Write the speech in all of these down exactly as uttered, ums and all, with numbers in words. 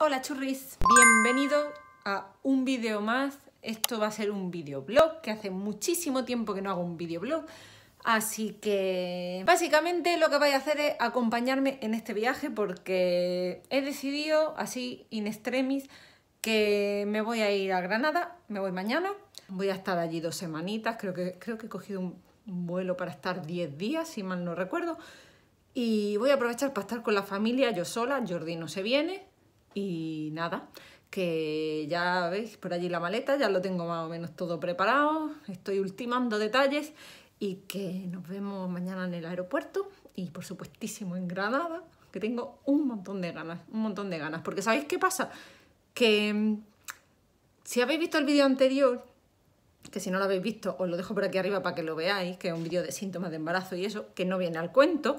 Hola churris, bienvenido a un vídeo más. Esto va a ser un videoblog, que hace muchísimo tiempo que no hago un videoblog. Así que básicamente lo que vais a hacer es acompañarme en este viaje, porque he decidido así in extremis que me voy a ir a Granada. Me voy mañana, voy a estar allí dos semanitas. Creo que, creo que he cogido un vuelo para estar diez días, si mal no recuerdo. Y voy a aprovechar para estar con la familia, yo sola. Jordi no se viene. Y nada, que ya veis por allí la maleta, ya lo tengo más o menos todo preparado. Estoy ultimando detalles y que nos vemos mañana en el aeropuerto y por supuestísimo en Granada, que tengo un montón de ganas, un montón de ganas. Porque ¿sabéis qué pasa? Que si habéis visto el vídeo anterior, que si no lo habéis visto os lo dejo por aquí arriba para que lo veáis, que es un vídeo de síntomas de embarazo y eso, que no viene al cuento,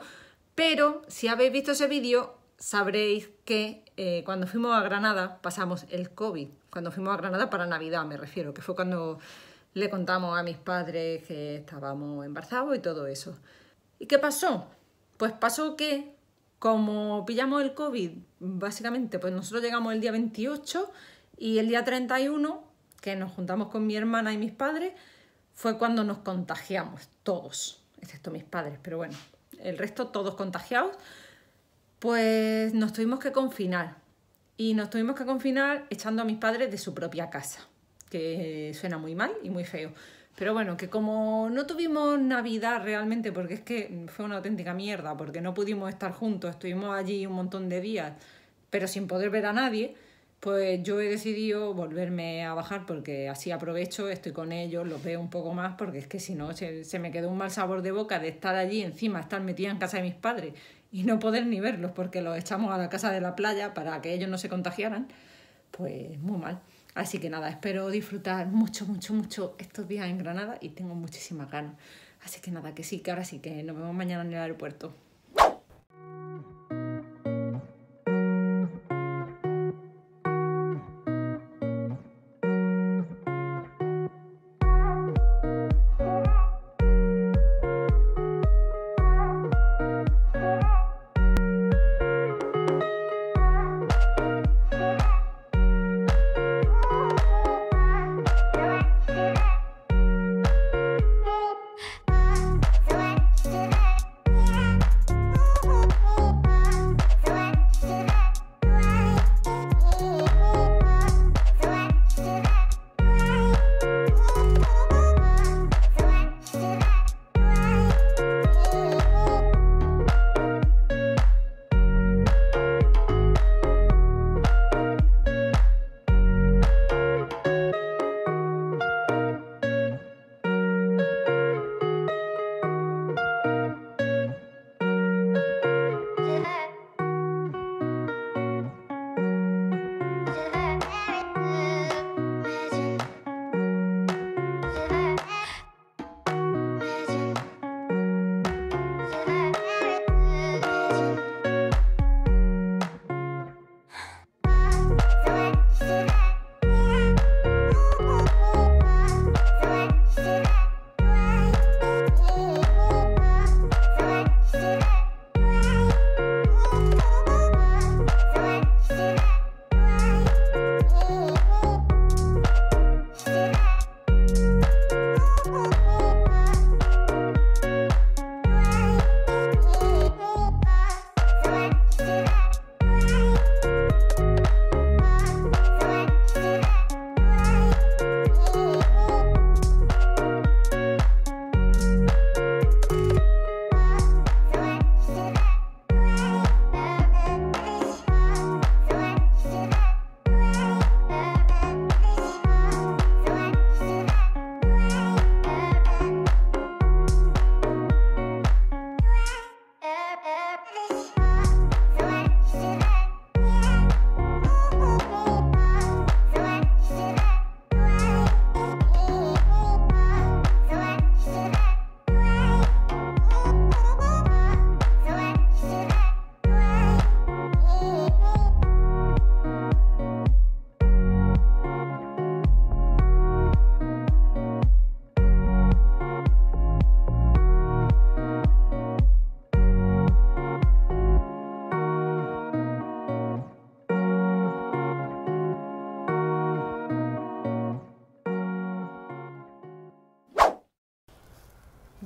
pero si habéis visto ese vídeo sabréis que eh, cuando fuimos a Granada pasamos el COVID. Cuando fuimos a Granada para Navidad me refiero, que fue cuando le contamos a mis padres que estábamos embarazados y todo eso. ¿Y qué pasó? Pues pasó que como pillamos el COVID, básicamente pues nosotros llegamos el día veintiocho y el día treinta y uno, que nos juntamos con mi hermana y mis padres, fue cuando nos contagiamos todos, excepto mis padres, pero bueno, el resto todos contagiados. Pues nos tuvimos que confinar y nos tuvimos que confinar echando a mis padres de su propia casa, que suena muy mal y muy feo. Pero bueno, que como no tuvimos Navidad realmente, porque es que fue una auténtica mierda, porque no pudimos estar juntos, estuvimos allí un montón de días, pero sin poder ver a nadie, pues yo he decidido volverme a bajar, porque así aprovecho, estoy con ellos, los veo un poco más, porque es que si no se, se me quedó un mal sabor de boca de estar allí encima, estar metida en casa de mis padres y no poder ni verlos porque los echamos a la casa de la playa para que ellos no se contagiaran, pues muy mal. Así que nada, espero disfrutar mucho, mucho, mucho estos días en Granada y tengo muchísimas ganas. Así que nada, que sí, que ahora sí, que nos vemos mañana en el aeropuerto.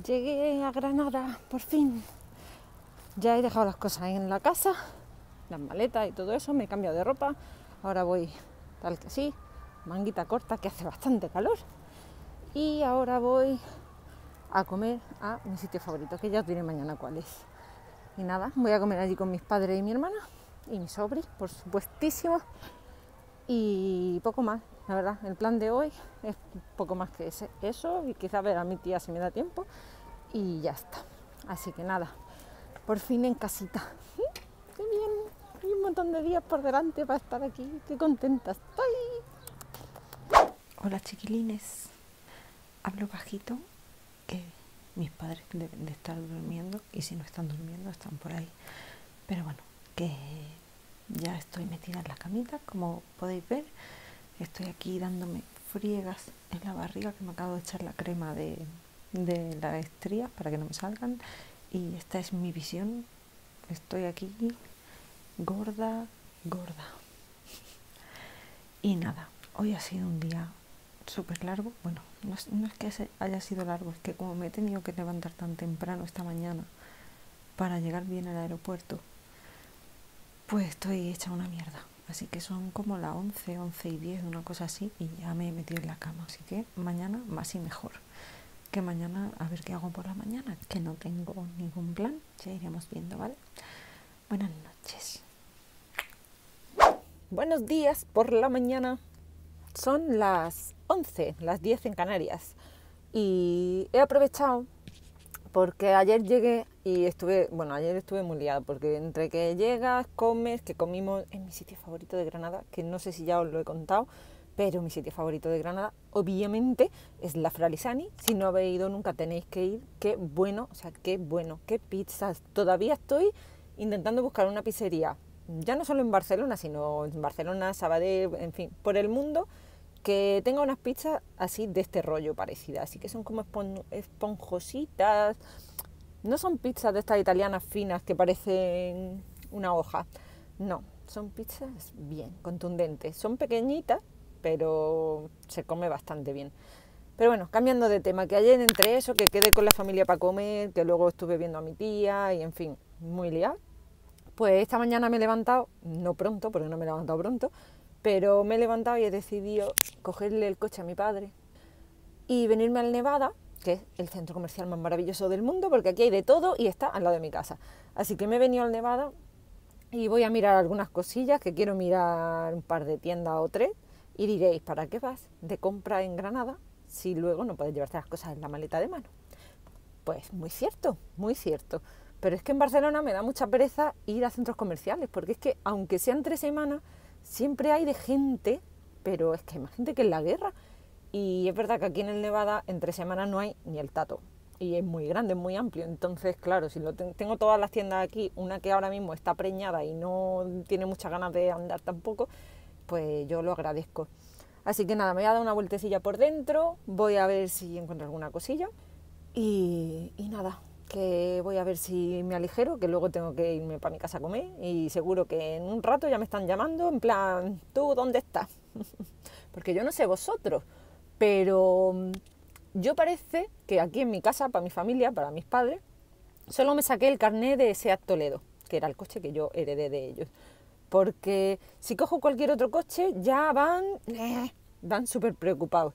Llegué a Granada, por fin. Ya he dejado las cosas en la casa, las maletas y todo eso, me he cambiado de ropa. Ahora voy tal que sí, manguita corta, que hace bastante calor. Y ahora voy a comer a mi sitio favorito, que ya os diré mañana cuál es. Y nada, voy a comer allí con mis padres y mi hermana, y mi sobri, por supuestísimo. Y poco más, la verdad, el plan de hoy es poco más que ese, eso, y quizá ver a mi tía si me da tiempo, y ya está. Así que nada, por fin en casita. ¡Qué bien! Hay un montón de días por delante para estar aquí, qué contenta estoy. Hola chiquilines, hablo bajito, que mis padres de, de estar durmiendo, y si no están durmiendo están por ahí, pero bueno, que... ya estoy metida en la camita, como podéis ver. Estoy aquí dándome friegas en la barriga, que me acabo de echar la crema de, de las estrías para que no me salgan. Y esta es mi visión. Estoy aquí gorda, gorda. Y nada, hoy ha sido un día súper largo. Bueno, no es, no es que haya sido largo, es que como me he tenido que levantar tan temprano esta mañana para llegar bien al aeropuerto, pues estoy hecha una mierda, así que son como las once, once y diez, una cosa así, y ya me he metido en la cama, así que mañana más y mejor, que mañana a ver qué hago por la mañana, que no tengo ningún plan, ya iremos viendo, ¿vale? Buenas noches. Buenos días por la mañana, son las once, las diez en Canarias, y he aprovechado porque ayer llegué y estuve, bueno, ayer estuve muy liada, porque entre que llegas, comes, que comimos en mi sitio favorito de Granada, que no sé si ya os lo he contado, pero mi sitio favorito de Granada, obviamente, es la Fralisani. Si no habéis ido nunca tenéis que ir, qué bueno, o sea, qué bueno, qué pizzas. Todavía estoy intentando buscar una pizzería, ya no solo en Barcelona, sino en Barcelona, Sabadell, en fin, por el mundo, que tenga unas pizzas así de este rollo parecidas, así que son como espon esponjositas, no son pizzas de estas italianas finas que parecen una hoja, no, son pizzas bien contundentes, son pequeñitas, pero se come bastante bien. Pero bueno, cambiando de tema, que ayer entre eso, que quedé con la familia para comer, que luego estuve viendo a mi tía y en fin, muy liada, pues esta mañana me he levantado, no pronto, porque no me he levantado pronto, pero me he levantado y he decidido cogerle el coche a mi padre y venirme al Nevada, que es el centro comercial más maravilloso del mundo, porque aquí hay de todo y está al lado de mi casa. Así que me he venido al Nevada y voy a mirar algunas cosillas, que quiero mirar un par de tiendas o tres, y diréis, ¿para qué vas de compra en Granada si luego no puedes llevarte las cosas en la maleta de mano? Pues muy cierto, muy cierto. Pero es que en Barcelona me da mucha pereza ir a centros comerciales, porque es que aunque sean tres semanas, siempre hay de gente, pero es que hay más gente que en la guerra. Y es verdad que aquí en el Nevada, entre semanas no hay ni el tato. Y es muy grande, es muy amplio. Entonces, claro, si lo ten tengo todas las tiendas aquí, una que ahora mismo está preñada y no tiene muchas ganas de andar tampoco, pues yo lo agradezco. Así que nada, me voy a dar una vueltecilla por dentro, voy a ver si encuentro alguna cosilla. Y, y nada, que voy a ver si me aligero, que luego tengo que irme para mi casa a comer, y seguro que en un rato ya me están llamando en plan, ¿tú dónde estás? Porque yo no sé vosotros, pero yo parece que aquí en mi casa, para mi familia, para mis padres, solo me saqué el carné de SEAT Toledo, que era el coche que yo heredé de ellos, porque si cojo cualquier otro coche ya van, eh, van súper preocupados,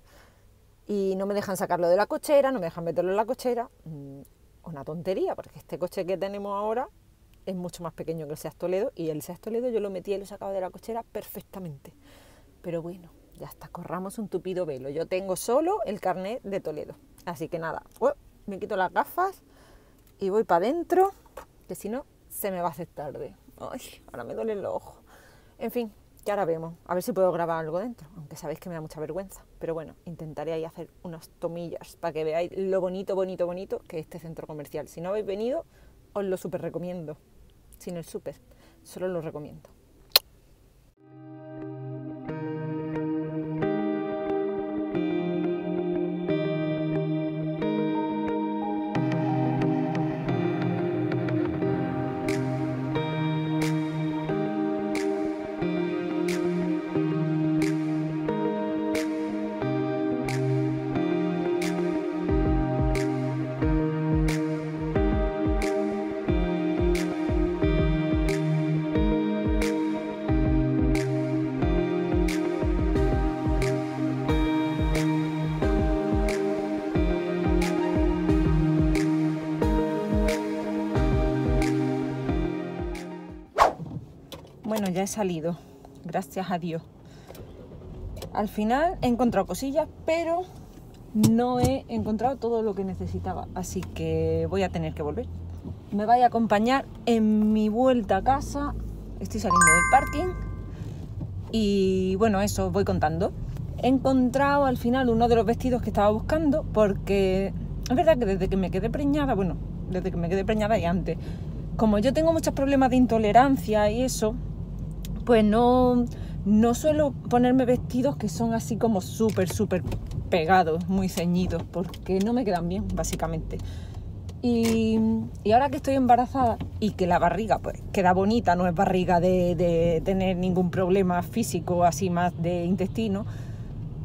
y no me dejan sacarlo de la cochera, no me dejan meterlo en la cochera. Una tontería, porque este coche que tenemos ahora es mucho más pequeño que el SEAT Toledo, y el SEAT Toledo yo lo metía y lo sacaba de la cochera perfectamente. Pero bueno, ya está, corramos un tupido velo. Yo tengo solo el carnet de Toledo, así que nada, oh, me quito las gafas y voy para adentro, que si no se me va a hacer tarde. Ay, ahora me duelen los ojos. En fin, que ahora vemos, a ver si puedo grabar algo dentro, aunque sabéis que me da mucha vergüenza, pero bueno, intentaré ahí hacer unas tomillas para que veáis lo bonito, bonito, bonito que es este centro comercial. Si no habéis venido, os lo súper recomiendo, sin el súper, solo lo recomiendo. Thank you. ya he salido, gracias a Dios. Al final he encontrado cosillas, pero no he encontrado todo lo que necesitaba, así que voy a tener que volver. Me vais a acompañar en mi vuelta a casa. Estoy saliendo del parking y bueno, eso os voy contando. He encontrado al final uno de los vestidos que estaba buscando, porque es verdad que desde que me quedé preñada, bueno, desde que me quedé preñada y antes, como yo tengo muchos problemas de intolerancia y eso, pues no, no suelo ponerme vestidos que son así como súper, súper pegados, muy ceñidos, porque no me quedan bien, básicamente. Y, y ahora que estoy embarazada y que la barriga pues queda bonita, no es barriga de, de tener ningún problema físico, así más de intestino,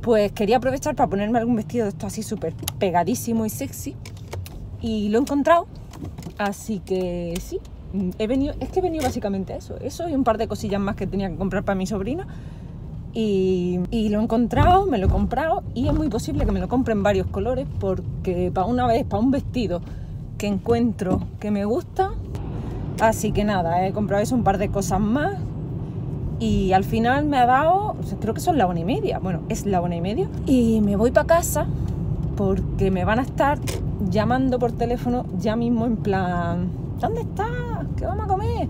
pues quería aprovechar para ponerme algún vestido de esto así súper pegadísimo y sexy, y lo he encontrado, así que sí, he venido, es que he venido básicamente a eso, eso y un par de cosillas más que tenía que comprar para mi sobrina, y, y lo he encontrado, me lo he comprado, y es muy posible que me lo compre en varios colores, porque para una vez, para un vestido que encuentro que me gusta. Así que nada, he comprado eso, un par de cosas más, y al final me ha dado, creo que son la una y media, bueno, es la una y media, y me voy para casa porque me van a estar llamando por teléfono ya mismo en plan, ¿dónde estás? ¿Qué vamos a comer?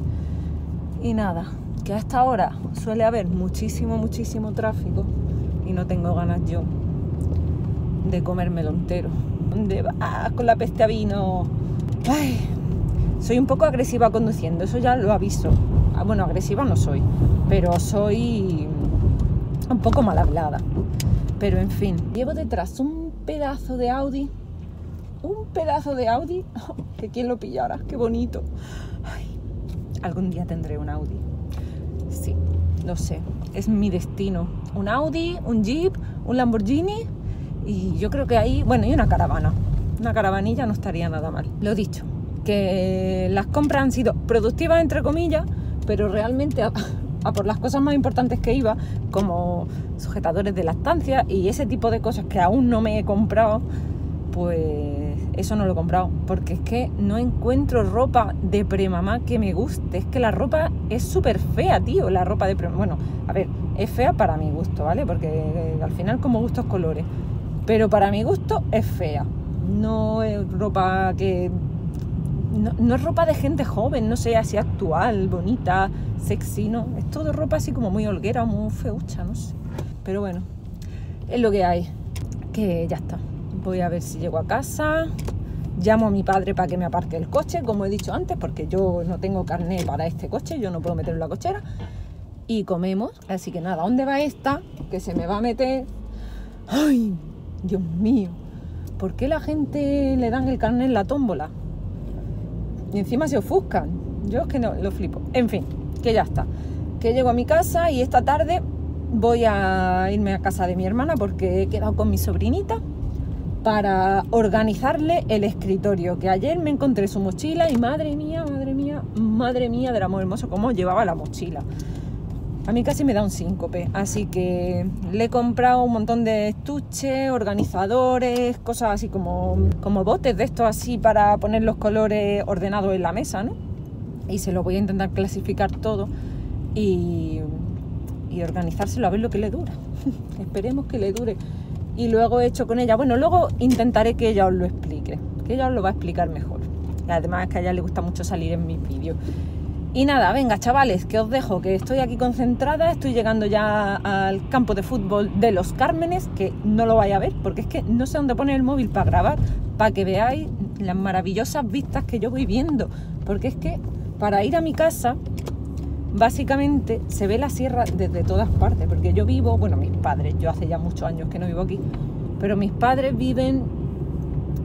Y nada, que a esta hora suele haber muchísimo, muchísimo tráfico y no tengo ganas yo de comérmelo entero. ¿Dónde vas con la peste a vino? Ay, soy un poco agresiva conduciendo, eso ya lo aviso. Bueno, agresiva no soy, pero soy un poco mal hablada. Pero en fin, llevo detrás un pedazo de Audi, un pedazo de Audi, que quién lo pillara, qué bonito. Ay, algún día tendré un Audi, sí, lo sé, es mi destino. Un Audi, un Jeep, un Lamborghini. Y yo creo que ahí, bueno, y una caravana, una caravanilla no estaría nada mal. Lo dicho, que las compras han sido productivas, entre comillas, pero realmente a, a por las cosas más importantes que iba, como sujetadores de lactancia y ese tipo de cosas que aún no me he comprado, pues eso no lo he comprado, porque es que no encuentro ropa de premamá que me guste. Es que la ropa es súper fea, tío, la ropa de premamá. Bueno, a ver, es fea para mi gusto, ¿vale? Porque al final como gustos colores. Pero para mi gusto es fea, no es ropa que... No, no es ropa de gente joven, no sé, así actual, bonita, sexy, no. Es todo ropa así como muy holguera, muy feucha, no sé. Pero bueno, es lo que hay, que ya está. Voy a ver si llego a casa, llamo a mi padre para que me aparque el coche, como he dicho antes, porque yo no tengo carnet para este coche, yo no puedo meterlo en la cochera, y comemos. Así que nada, ¿dónde va esta? Que se me va a meter... ¡Ay! Dios mío, ¿por qué la gente le dan el carnet en la tómbola? Y encima se ofuscan. Yo es que no, lo flipo. En fin, que ya está. Que llego a mi casa y esta tarde voy a irme a casa de mi hermana porque he quedado con mi sobrinita para organizarle el escritorio. Que ayer me encontré su mochila y madre mía, madre mía, madre mía del amor hermoso, cómo llevaba la mochila. A mí casi me da un síncope, así que le he comprado un montón de estuches, organizadores, cosas así como, como botes de estos así para poner los colores ordenados en la mesa, ¿no? Y se lo voy a intentar clasificar todo y, y organizárselo a ver lo que le dura. Esperemos que le dure. Y luego he hecho con ella, bueno, luego intentaré que ella os lo explique, que ella os lo va a explicar mejor. Y además es que a ella le gusta mucho salir en mis vídeos. Y nada, venga chavales, que os dejo, que estoy aquí concentrada, estoy llegando ya al campo de fútbol de Los Cármenes, que no lo vais a ver, porque es que no sé dónde poner el móvil para grabar, para que veáis las maravillosas vistas que yo voy viendo, porque es que para ir a mi casa, básicamente se ve la sierra desde todas partes, porque yo vivo, bueno, mis padres, yo hace ya muchos años que no vivo aquí, pero mis padres viven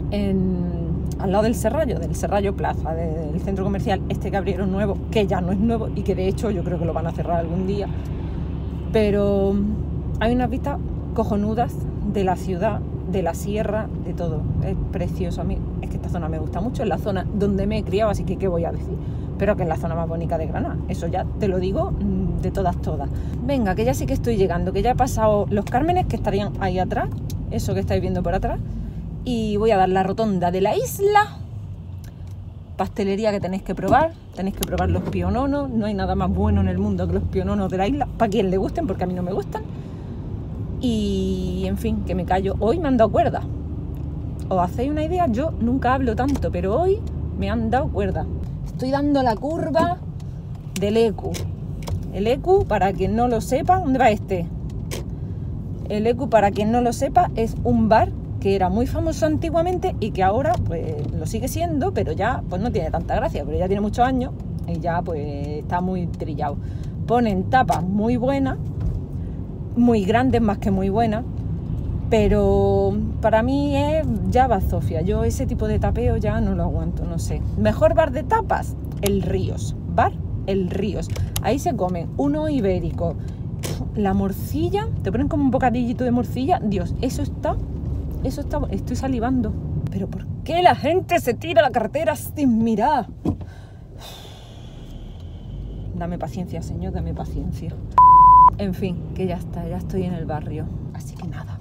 en... al lado del Serrallo, del Serrallo Plaza, del centro comercial este que abrieron nuevo, que ya no es nuevo y que de hecho yo creo que lo van a cerrar algún día, pero hay unas vistas cojonudas de la ciudad, de la sierra, de todo, es precioso. A mí es que esta zona me gusta mucho, es la zona donde me he criado, así que qué voy a decir, pero que es la zona más bonita de Granada, eso ya te lo digo de todas, todas. Venga, que ya sí que estoy llegando, que ya he pasado Los Cármenes, que estarían ahí atrás, eso que estáis viendo por atrás, y voy a dar la rotonda de la isla pastelería que tenéis que probar, tenéis que probar los piononos, no hay nada más bueno en el mundo que los piononos de la isla, para quien le gusten, porque a mí no me gustan. Y en fin, que me callo, hoy me han dado cuerda. ¿Os hacéis una idea? Yo nunca hablo tanto, pero hoy me han dado cuerda. Estoy dando la curva del E C U. El E C U, para quien no lo sepa, ¿dónde va este? El E C U, para quien no lo sepa, es un bar que era muy famoso antiguamente y que ahora pues lo sigue siendo, pero ya pues no tiene tanta gracia, pero ya tiene muchos años y ya pues está muy trillado. Ponen tapas muy buenas, muy grandes más que muy buenas, pero para mí es ya bazofia. Yo ese tipo de tapeo ya no lo aguanto, no sé. Mejor bar de tapas, el Ríos, bar el Ríos. Ahí se comen uno ibérico, la morcilla, te ponen como un bocadillito de morcilla, Dios, eso está, eso está, estoy salivando. Pero ¿por qué la gente se tira a la carretera sin mirar? Dame paciencia, señor, dame paciencia. En fin, que ya está, ya estoy en el barrio. Así que nada,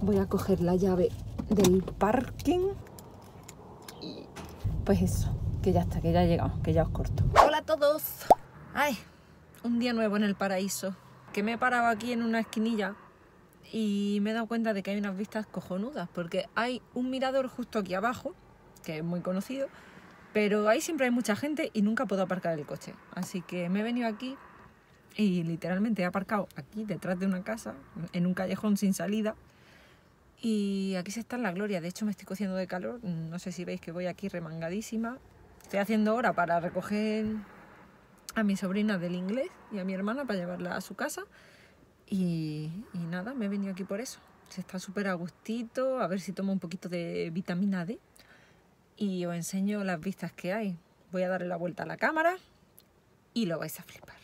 voy a coger la llave del parking y pues eso, que ya está, que ya llegamos, que ya os corto. Hola a todos. Ay, un día nuevo en el paraíso. Que me he parado aquí en una esquinilla y me he dado cuenta de que hay unas vistas cojonudas, porque hay un mirador justo aquí abajo, que es muy conocido, pero ahí siempre hay mucha gente y nunca puedo aparcar el coche. Así que me he venido aquí y literalmente he aparcado aquí detrás de una casa, en un callejón sin salida. Y aquí se está en la gloria. De hecho me estoy cociendo de calor, no sé si veis que voy aquí remangadísima. Estoy haciendo hora para recoger a mi sobrina del inglés y a mi hermana para llevarla a su casa. Y, y nada, me he venido aquí por eso. Se está súper a gustito, a ver si tomo un poquito de vitamina D y os enseño las vistas que hay. Voy a darle la vuelta a la cámara y lo vais a flipar.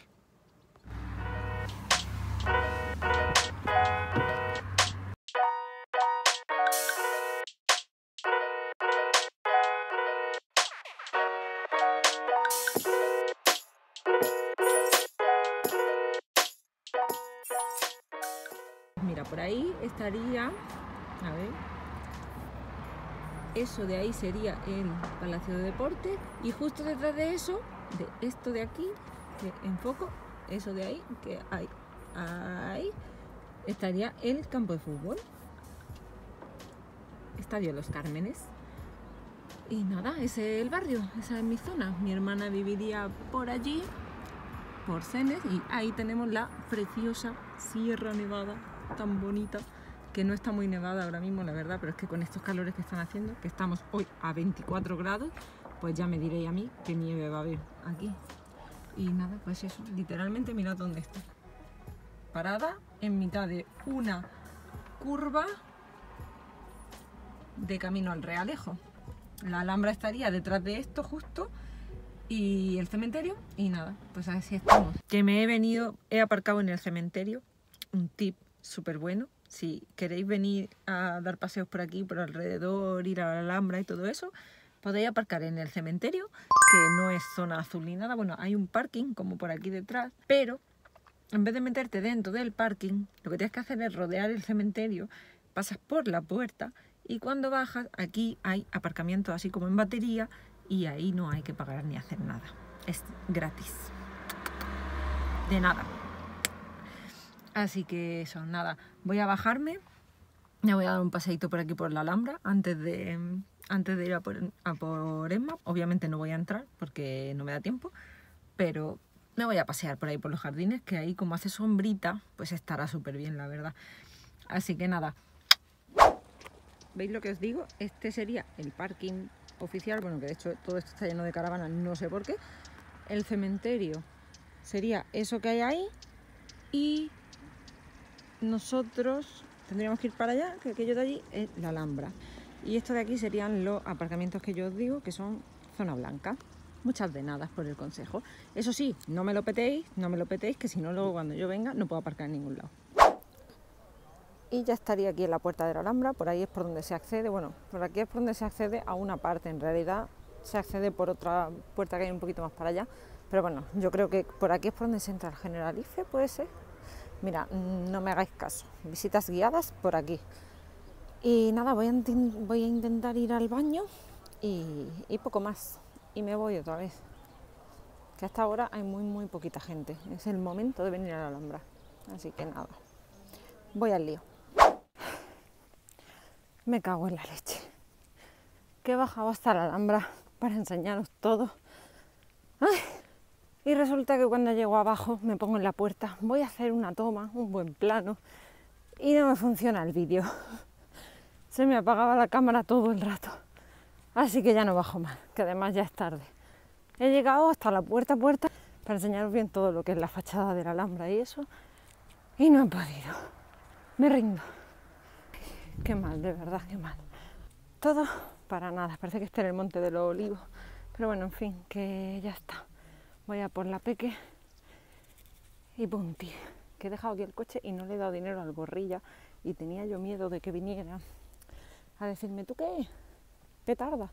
Mira, por ahí estaría, a ver, eso de ahí sería el Palacio de Deportes y justo detrás de eso, de esto de aquí, que enfoco, eso de ahí, que hay, ahí, estaría el campo de fútbol, Estadio Los Cármenes. Y nada, ese es el barrio, esa es mi zona. Mi hermana viviría por allí, por Cenes, y ahí tenemos la preciosa Sierra Nevada, tan bonita, que no está muy nevada ahora mismo, la verdad, pero es que con estos calores que están haciendo, que estamos hoy a veinticuatro grados, pues ya me diréis a mí qué nieve va a haber aquí. Y nada, pues eso, literalmente mirad dónde estoy. Parada en mitad de una curva de camino al Realejo. La Alhambra estaría detrás de esto justo y el cementerio y nada, pues así estamos. Que me he venido, he aparcado en el cementerio, un tip súper bueno. Si queréis venir a dar paseos por aquí, por alrededor, ir a la Alhambra y todo eso, podéis aparcar en el cementerio, que no es zona azul ni nada. Bueno, hay un parking como por aquí detrás, pero en vez de meterte dentro del parking, lo que tienes que hacer es rodear el cementerio, pasas por la puerta y cuando bajas, aquí hay aparcamiento así como en batería y ahí no hay que pagar ni hacer nada. Es gratis. De nada. Así que eso, nada. Voy a bajarme. Me voy a dar un paseíto por aquí por la Alhambra antes de, antes de ir a por, a por Emma. Obviamente no voy a entrar porque no me da tiempo, pero me voy a pasear por ahí por los jardines, que ahí como hace sombrita, pues estará súper bien, la verdad. Así que nada. ¿Veis lo que os digo? Este sería el parking oficial, bueno, que de hecho todo esto está lleno de caravanas, no sé por qué. El cementerio sería eso que hay ahí y nosotros tendríamos que ir para allá, que aquello de allí es la Alhambra. Y esto de aquí serían los aparcamientos que yo os digo, que son zona blanca. Muchas de nada por el consejo. Eso sí, no me lo petéis, no me lo petéis, que si no luego cuando yo venga no puedo aparcar en ningún lado. Y ya estaría aquí en la puerta de la Alhambra, por ahí es por donde se accede, bueno, por aquí es por donde se accede a una parte, en realidad se accede por otra puerta que hay un poquito más para allá, pero bueno, yo creo que por aquí es por donde se entra el Generalife, puede ser. Mira, no me hagáis caso, visitas guiadas por aquí. Y nada, voy a, voy a intentar ir al baño y, y poco más. y me voy otra vez. Que hasta ahora hay muy, muy poquita gente. Es el momento de venir a la Alhambra. Así que nada, voy al lío. Me cago en la leche. Que he bajado hasta la Alhambra para enseñaros todo. ¡Ay! Y resulta que cuando llego abajo me pongo en la puerta, voy a hacer una toma, un buen plano, y no me funciona el vídeo. Se me apagaba la cámara todo el rato. Así que ya no bajo más, que además ya es tarde. He llegado hasta la puerta a puerta para enseñaros bien todo lo que es la fachada de la Alhambra y eso, y no he podido. Me rindo. Qué mal, de verdad, qué mal. Todo para nada, parece que está en el Monte de los Olivos, pero bueno, en fin, que ya está. Voy a por la peque y punti. Que he dejado aquí el coche y no le he dado dinero al gorrilla y tenía yo miedo de que viniera a decirme, ¿tú qué? Petarda.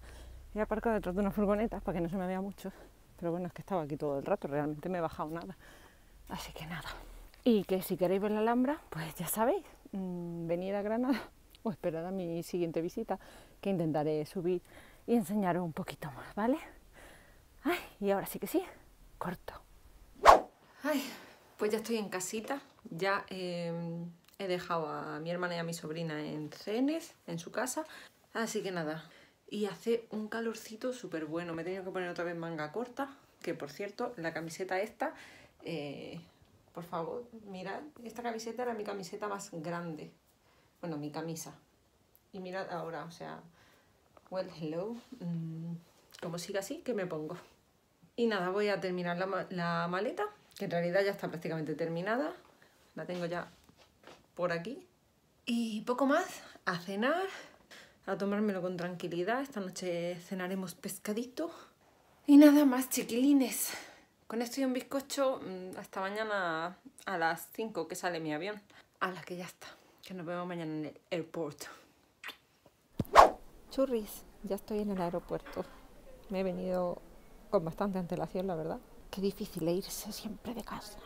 He aparcado detrás de unas furgonetas para que no se me vea mucho, pero bueno, es que estaba aquí todo el rato, realmente me he bajado nada, así que nada. Y que si queréis ver la Alhambra, pues ya sabéis, mmm, venid a Granada o esperad a mi siguiente visita, que intentaré subir y enseñaros un poquito más, ¿vale? Ay, y ahora sí que sí, corto. Ay, pues ya estoy en casita, ya eh, he dejado a mi hermana y a mi sobrina en Cenes, en su casa, así que nada. Y hace un calorcito súper bueno. Me he tenido que poner otra vez manga corta. Que por cierto, la camiseta esta... Eh, por favor, mirad. Esta camiseta era mi camiseta más grande. Bueno, mi camisa. Y mirad ahora, o sea... Well, hello. Mm, como siga así, que me pongo. Y nada, voy a terminar la, ma la maleta. Que en realidad ya está prácticamente terminada. La tengo ya por aquí. Y poco más. A cenar... a tomármelo con tranquilidad. Esta noche cenaremos pescadito. Y nada más, chiquilines. Con esto y un bizcocho, hasta mañana a las cinco que sale mi avión. A la que ya está. Que nos vemos mañana en el aeropuerto. Churris, ya estoy en el aeropuerto. Me he venido con bastante antelación, la verdad. Qué difícil es irse siempre de casa.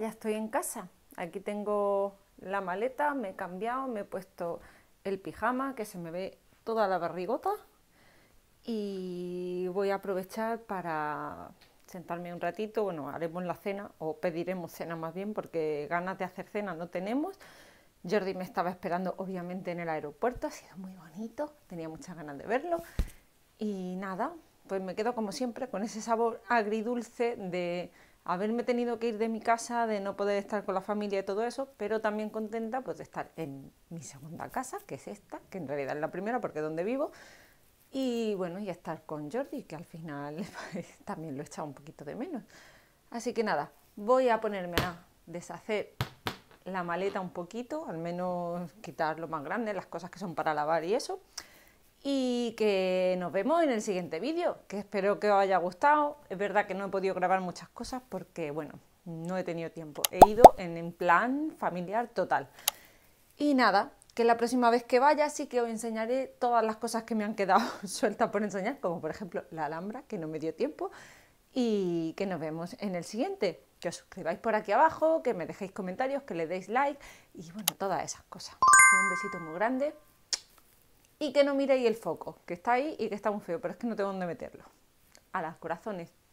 Ya estoy en casa, aquí tengo la maleta, me he cambiado, me he puesto el pijama, que se me ve toda la barrigota, y voy a aprovechar para sentarme un ratito. Bueno, haremos la cena, o pediremos cena más bien, porque ganas de hacer cena no tenemos. Jordi me estaba esperando obviamente en el aeropuerto, ha sido muy bonito, tenía muchas ganas de verlo, y nada, pues me quedo como siempre con ese sabor agridulce de... haberme tenido que ir de mi casa, de no poder estar con la familia y todo eso, pero también contenta pues, de estar en mi segunda casa, que es esta, que en realidad es la primera porque es donde vivo, y bueno, y estar con Jordi, que al final pues, también lo he echado un poquito de menos. Así que nada, voy a ponerme a deshacer la maleta un poquito, al menos quitar lo más grande, las cosas que son para lavar y eso, y que nos vemos en el siguiente vídeo, que espero que os haya gustado. Es verdad que no he podido grabar muchas cosas porque, bueno, no he tenido tiempo. He ido en plan familiar total. Y nada, que la próxima vez que vaya sí que os enseñaré todas las cosas que me han quedado sueltas por enseñar, como por ejemplo la Alhambra, que no me dio tiempo, y que nos vemos en el siguiente. Que os suscribáis por aquí abajo, que me dejéis comentarios, que le deis like y bueno, todas esas cosas. Un besito muy grande y que no miréis el foco, que está ahí y que está muy feo, pero es que no tengo dónde meterlo. A las corazones.